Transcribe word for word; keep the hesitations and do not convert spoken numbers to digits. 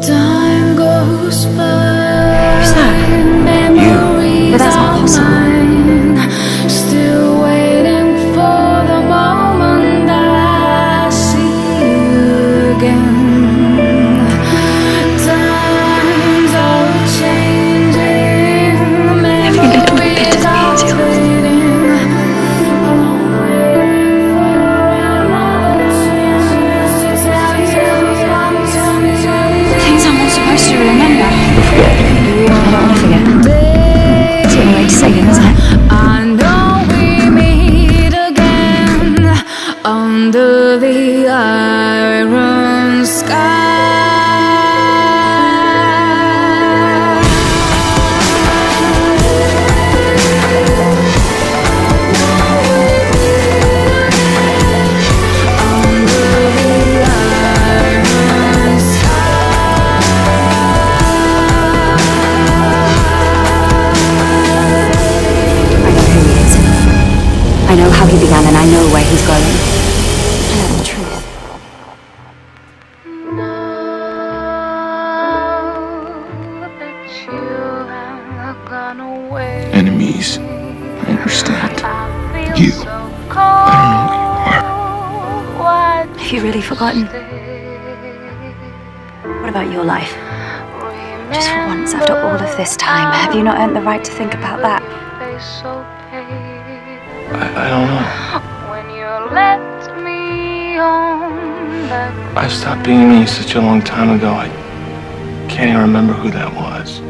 Time goes by. Who's that? You. But that's not possible. Under the iron sky. I know how he began, and I know where he's going. I know the truth. Enemies, I understand. You, I don't know who you are. Have you really forgotten? What about your life? Just for once, after all of this time, have you not earned the right to think about that? I, I don't know. When you left me on, I stopped being me such a long time ago, I can't even remember who that was.